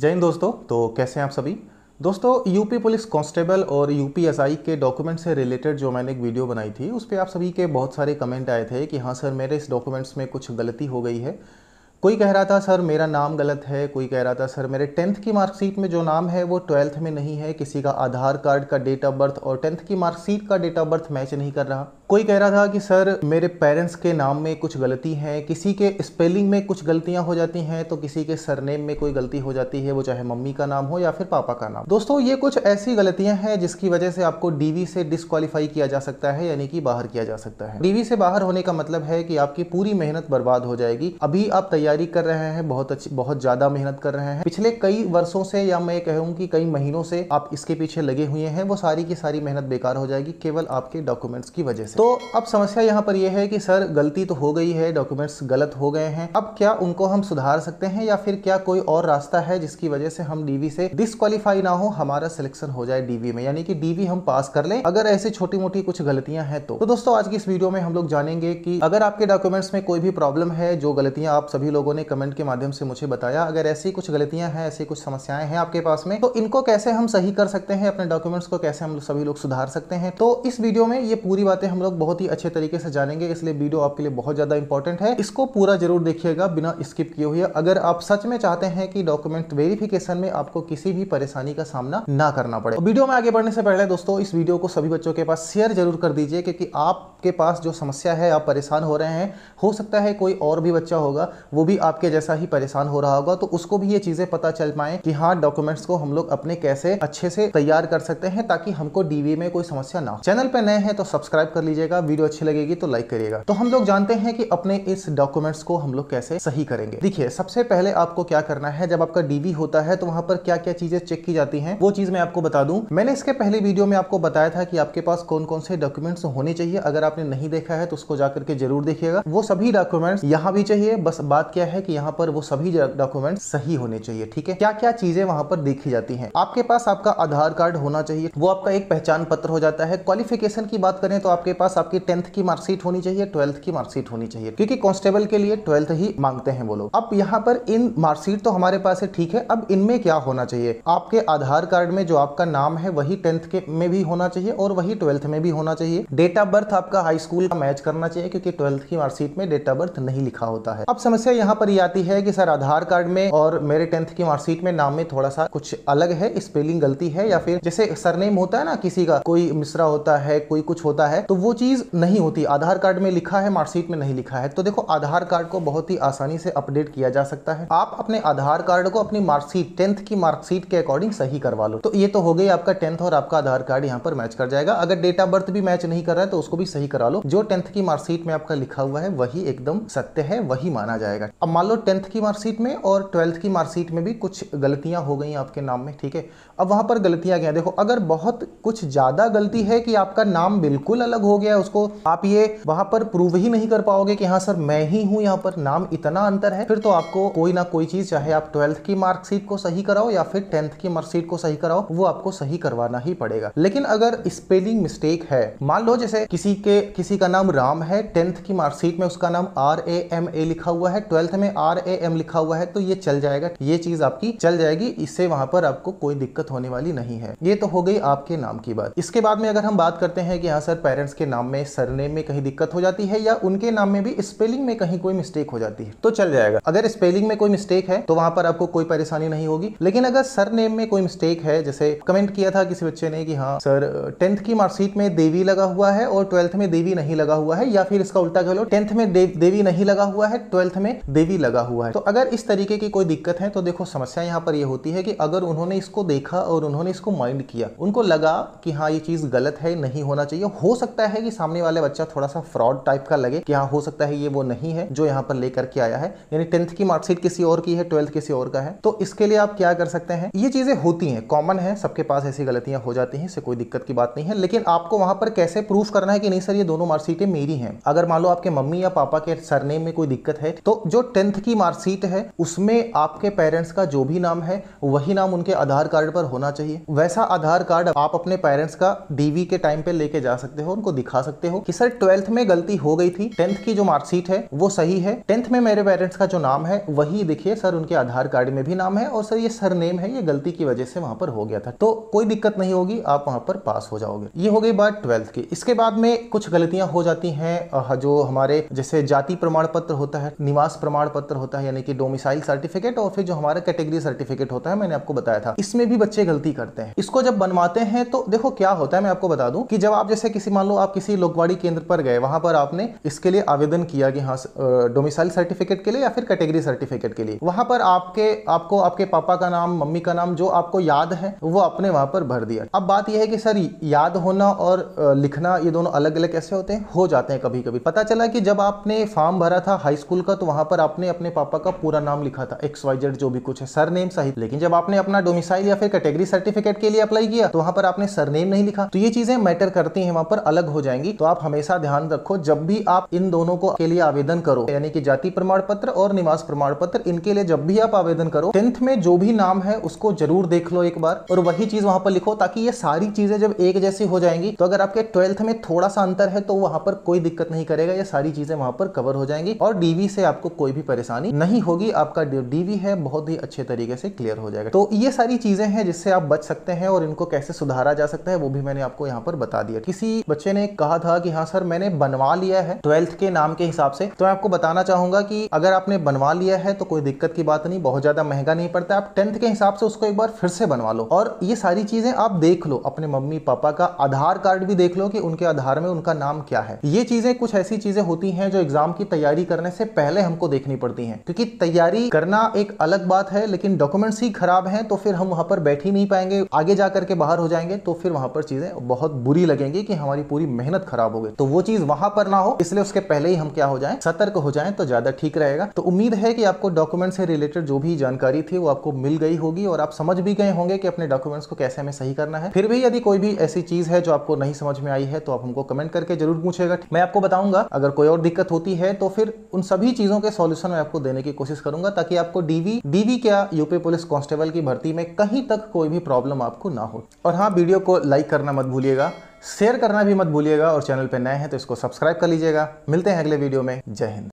जय हिंद दोस्तों। तो कैसे हैं आप सभी दोस्तों। यूपी पुलिस कांस्टेबल और यूपी एसआई के डॉक्यूमेंट से रिलेटेड जो मैंने एक वीडियो बनाई थी उस पर आप सभी के बहुत सारे कमेंट आए थे कि हाँ सर मेरे इस डॉक्यूमेंट्स में कुछ गलती हो गई है। कोई कह रहा था सर मेरा नाम गलत है, कोई कह रहा था सर मेरे 10th की मार्कशीट में जो नाम है वो 12th में नहीं है, किसी का आधार कार्ड का डेट ऑफ बर्थ और 10th की मार्कशीट का डेट ऑफ बर्थ मैच नहीं कर रहा। कोई कह रहा था कि सर मेरे पेरेंट्स के नाम में कुछ गलती है, किसी के स्पेलिंग में कुछ गलतियां हो जाती हैं तो किसी के सरनेम में कोई गलती हो जाती है, वो चाहे मम्मी का नाम हो या फिर पापा का नाम। दोस्तों ये कुछ ऐसी गलतियां हैं जिसकी वजह से आपको डीवी से डिस्क्वालीफाई किया जा सकता है, यानी कि बाहर किया जा सकता है। डीवी से बाहर होने का मतलब है कि आपकी पूरी मेहनत बर्बाद हो जाएगी। अभी आप तैयारी कर रहे हैं, बहुत ज़्यादा मेहनत कर रहे हैं, पिछले कई वर्षों से या मैं कहूँ कि कई महीनों से आप इसके पीछे लगे हुए हैं, वो सारी की सारी मेहनत बेकार हो जाएगी केवल आपके डॉक्यूमेंट्स की वजह से। तो अब समस्या यहाँ पर यह है कि सर गलती तो हो गई है, डॉक्यूमेंट्स गलत हो गए हैं, अब क्या उनको हम सुधार सकते हैं या फिर क्या कोई और रास्ता है जिसकी वजह से हम डीवी से डिस्क्वालीफाई ना हो, हमारा सिलेक्शन हो जाए डीवी में, यानी कि डीवी हम पास कर लें अगर ऐसी छोटी मोटी कुछ गलतियां हैं तो दोस्तों आज की इस वीडियो में हम लोग जानेंगे कि अगर आपके डॉक्यूमेंट्स में कोई भी प्रॉब्लम है, जो गलतियां आप सभी लोगों ने कमेंट के माध्यम से मुझे बताया, अगर ऐसी कुछ गलतियां हैं, ऐसी कुछ समस्याएं हैं आपके पास में, तो इनको कैसे हम सही कर सकते हैं, अपने डॉक्यूमेंट्स को कैसे हम सभी लोग सुधार सकते हैं। तो इस वीडियो में ये पूरी बातें हम लोग बहुत ही अच्छे तरीके से जानेंगे, इसलिए वीडियो आपके लिए बहुत ज्यादा इंपॉर्टेंट है, इसको पूरा जरूर देखिएगा बिना स्किप किए हुए, अगर आप सच में चाहते हैं कि डॉक्यूमेंट वेरिफिकेशन में आपको किसी भी परेशानी का सामना ना करना पड़े। वीडियो में आगे बढ़ने से पहले दोस्तों इस वीडियो को सभी बच्चों के पास शेयर जरूर कर दीजिए, क्योंकि आपके पास जो समस्या है, आप परेशान हो रहे हैं, हो सकता है कोई और भी बच्चा होगा वो भी आपके जैसा ही परेशान हो रहा होगा, तो उसको भी ये चीजें पता चल पाए कि हाँ डॉक्यूमेंट्स को हम लोग अपने कैसे अच्छे से तैयार कर सकते हैं ताकि हमको डीवी में कोई समस्या ना हो। चैनल पर नए हैं तो सब्सक्राइब कर लीजिएगा, वीडियो अच्छी लगेगी तो लाइक करिएगा। तो हम लोग जानते हैं कि अपने इस डॉक्यूमेंट्स को हम लोग कैसे सही करेंगे। देखिए सबसे पहले आपको क्या करना है, जब आपका डीवी होता है तो वहां पर क्या क्या चीजें चेक की जाती हैं वो चीज मैं आपको बता दूं। मैंने इसके पहले वीडियो में आपको बताया था कि आपके पास कौन कौन से डॉक्यूमेंट्स होने चाहिए, अगर आपने नहीं देखा है तो उसको जाकर के जरूर देखिएगा। वो सभी डॉक्यूमेंट्स यहाँ भी चाहिए, बस बात क्या है कि यहाँ पर वो सभी डॉक्यूमेंट्स सही होने चाहिए, ठीक है। क्या क्या चीजें वहां पर देखी जाती है, आपके पास आपका आधार कार्ड होना चाहिए, वो आपका एक पहचान पत्र हो जाता है। क्वालिफिकेशन की बात करें तो आपके पास आपकी 10th की मार्कशीट होनी चाहिए, 12th की मार्कशीट होनी चाहिए, क्योंकि कांस्टेबल के लिए 12th ही मांगते हैं वो लोग। अब यहाँ पर इन मार्कशीट तो हमारे पास है, ठीक है, अब इनमें क्या होना चाहिए, आपके आधार कार्ड में जो आपका नाम है वही 10th के में भी होना चाहिए और वही 12th में भी होना चाहिए। डेट ऑफ बर्थ आपका हाई स्कूल का मैच करना चाहिए, क्योंकि 12th की मार्कशीट में डेट ऑफ बर्थ नहीं लिखा होता है। अब समस्या यहाँ पर ये आती है कि सर आधार कार्ड में और मेरे 10th की मार्कशीट में नाम में थोड़ा सा कुछ अलग है, स्पेलिंग गलती है, या फिर जैसे सरनेम होता है ना, किसी का कोई मिश्रा होता है, कोई कुछ होता है, तो वो चीज नहीं होती, आधार कार्ड में लिखा है मार्कशीट में नहीं लिखा है। तो देखो आधार कार्ड को बहुत ही आसानी से अपडेट किया जा सकता है, आप अपने आधार कार्ड को अपनी मार्कशीट 10th की मार्कशीट के अकॉर्डिंग सही करवा लो। तो ये तो हो गई आपका 10th और आपका आधार कार्ड यहाँ पर मैच कर जाएगा। अगर डेट ऑफ बर्थ भी मैच नहीं कर रहा है तो उसको भी सही करा लो, जो 10th की मार्कशीट में आपका लिखा हुआ है वही एकदम सत्य है, वही माना जाएगा। अब मान लो 10th की मार्कशीट में और 12th की मार्कशीट में भी कुछ गलतियां हो गई आपके नाम में, ठीक है। अब वहां पर गलतियां क्या, देखो अगर बहुत कुछ ज्यादा गलती है कि आपका नाम बिल्कुल अलग हो गया, उसको आप ये वहां पर प्रूव ही नहीं कर पाओगे कि हाँ सर मैं ही हूं, यहाँ पर नाम इतना अंतर है, फिर तो आपको कोई ना कोई चीज, चाहे आप 12th की मार्कशीट को सही कराओ या फिर 10th की मार्कशीट को सही कराओ, वो आपको सही करवाना ही पड़ेगा। लेकिन अगर स्पेलिंग मिस्टेक है, मान लो जैसे किसी का नाम राम है, 10th की मार्कशीट में उसका नाम RAMA लिखा हुआ है, 12th में RAM लिखा हुआ है, तो ये चल जाएगा, ये चीज आपकी चल जाएगी, इससे वहां पर आपको कोई दिक्कत होने वाली नहीं है। ये तो हो गई आपके नाम की बात। इसके बाद में अगर हम बात करते हैं कि हाँ सर पेरेंट्स के नाम में, सरनेम में कहीं दिक्कत हो जाती है या उनके नाम में भी स्पेलिंग में कहीं कोई मिस्टेक हो जाती है तो चल जाएगा। अगर स्पेलिंग में कोई मिस्टेक है तो वहां पर आपको कोई परेशानी नहीं होगी। लेकिन अगर सरनेम में कोई मिस्टेक है, जैसे कमेंट किया था किसी बच्चे ने कि हाँ सर 10th की मार्कशीट में देवी लगा हुआ है और 12th में देवी नहीं लगा हुआ है, या फिर इसका उल्टा कह लो 10th में देवी नहीं लगा हुआ है, 12th में देवी लगा हुआ है। तो अगर इस तरीके की कोई दिक्कत है तो देखो समस्या यहाँ पर यह होती है कि अगर उन्होंने इसको देखा और उन्होंने इसको माइंड किया, उनको लगा कि हाँ ये चीज गलत है, नहीं होना चाहिए, हो सकता है कि सामने वाले बच्चा थोड़ा सा फ्रॉड टाइप का लगे कि हाँ हो सकता है ये वो नहीं है जो यहाँ पर लेकर के आया है, यानी 10th की मार्कशीट किसी और की है, 12th किसी और का है। तो इसके लिए आप क्या कर सकते हैं, ये चीजें होती हैं, कॉमन है, सबके पास ऐसी गलतियां हो जाती हैं, इससे कोई दिक्कत की बात नहीं है। लेकिन आपको वहां पर कैसे प्रूफ करना है कि नहीं सर ये दोनों मार्कशीटें मेरी हैं। अगर मान लो आपके मम्मी या पापा के सरनेम में कोई दिक्कत है तो जो 10th की मार्कशीट है उसमें आपके पेरेंट्स का जो भी नाम है वही नाम उनके आधार कार्ड पर होना चाहिए। वैसा आधार कार्ड आप अपने पेरेंट्स का डीवी के टाइम पे लेके जा सकते हो, उनको दिखा सकते हो कि सर 12th में गलती हो गई थी, 10th की जो मार्कशीट है वो सही है, 10th में मेरे पेरेंट्स का जो नाम है वही देखिए सर उनके आधार कार्ड में भी नाम है, और सर ये सरनेम है, ये गलती की वजह से वहां पर हो गया था, तो कोई दिक्कत नहीं होगी, आप वहां पर पास हो जाओगे। ये हो गई बात 12th की। इसके बाद में कुछ गलतियां हो जाती हैं जो हमारे जैसे जाति प्रमाण पत्र होता है, निवास प्रमाण पत्र होता है यानी कि डोमिसाइल सर्टिफिकेट, और फिर जो हमारा कैटेगरी सर्टिफिकेट होता है, मैंने आपको बताया था, इसमें भी बच्चे गलती करते हैं। इसको जब बनवाते हैं तो देखो क्या होता है, मैं आपको बता दूं कि जब आप जैसे किसी मान लो आप किसी लोकवाड़ी केंद्र पर गए, वहां पर आपने इसके लिए आवेदन किया कि हाँ डोमिसाइल सर्टिफिकेट के लिए या फिर कैटेगरी सर्टिफिकेट के लिए, वहां पर आपको आपके पापा का नाम, मम्मी का नाम जो आपको याद है वो आपने वहां पर भर दिया। अब बात यह है कि सर याद होना और लिखना ये दोनों अलग अलग कैसे होते हैं, हो जाते हैं कभी कभी। पता चला कि जब आपने फॉर्म भरा था हाई स्कूल का तो वहां पर आपने अपने पापा का पूरा नाम लिखा था, XYZ जो भी कुछ है, सरनेम सहित, लेकिन जब आपने अपना डोमिसाइल या फिर कैटेगरी सर्टिफिकेट के लिए अप्लाई किया तो वहां पर आपने सरनेम नहीं लिखा। तो ये चीजें मैटर करती हैं, वहां पर अलग हो जाएंगी। तो आप हमेशा ध्यान रखो जब भी आप इन दोनों को के लिए आवेदन करो, यानी कि जाति प्रमाण पत्र और निवास प्रमाण पत्र, इनके लिए जब भी आप आवेदन करो 10th में जो भी नाम है उसको जरूर देख लो एक बार और वही चीज वहां पर लिखो, ताकि ये सारी चीजें जब एक जैसी हो जाएंगी तो अगर आपके 12th में थोड़ा सा अंतर है तो वहां पर कोई दिक्कत नहीं करेगा, ये सारी चीजें वहां पर कवर हो जाएंगी और डीवी से आपको कोई भी परेशानी नहीं होगी। आपका डीवी है बहुत ही अच्छे तरीके से क्लियर हो जाएगा। तो ये सारी चीजें हैं जिससे आप बच सकते हैं और इनको कैसे सुधारा जा सकता है वो भी मैंने आपको यहाँ पर बता दिया। किसी बच्चे ने कहा था कि हाँ सर मैंने बनवा लिया है 12th के नाम के हिसाब से, तो मैं आपको बताना चाहूंगा कि अगर आपने बनवा लिया है तो कोई दिक्कत की बात नहीं, बहुत ज्यादा महंगा नहीं पड़ता। आप 10th के हिसाब से उसको एक बार फिर से बनवा लो और ये सारी चीजें आप देख लो, अपने मम्मी पापा का आधार कार्ड भी देख लो कि उनके आधार में उनका नाम क्या है। ये चीजें कुछ ऐसी चीजें होती हैं जो एग्जाम की तैयारी करने से पहले हमको देखनी पड़ती हैं, क्योंकि तैयारी करना एक अलग बात है लेकिन डॉक्यूमेंट्स ही खराब हैं तो फिर हम वहां पर बैठ ही नहीं पाएंगे, आगे जा करके बाहर हो जाएंगे तो फिर वहां पर चीजें बहुत बुरी लगेंगी कि हमारी पूरी मेहनत खराब हो गई। तो वो चीज वहां पर ना हो, इसलिए उसके पहले ही हम क्या हो जाएं, सतर्क हो जाएं तो ज्यादा ठीक रहेगा। तो उम्मीद है कि आपको डॉक्यूमेंट से रिलेटेड जो भी जानकारी थी वो आपको मिल गई होगी और आप समझ भी गए होंगे कि अपने डॉक्यूमेंट्स को कैसे हमें सही करना है। फिर भी यदि कोई भी ऐसी चीज है जो आपको नहीं समझ में आई है तो आप हमको कमेंट करके जरूर पूछेगा, मैं आपको बताऊंगा। अगर कोई और दिक्कत होती है तो फिर उन सभी चीजों के सॉल्यूशन मैं आपको देने की कोशिश करूंगा ताकि आपको डीवी क्या यूपी पुलिस कांस्टेबल की भर्ती में कहीं तक कोई भी प्रॉब्लम आपको ना हो। और हाँ, वीडियो को लाइक करना मत भूलिएगा, शेयर करना भी मत भूलिएगा और चैनल पर नए हैं तो इसको सब्सक्राइब कर लीजिएगा। मिलते हैं अगले वीडियो में, जय हिंद।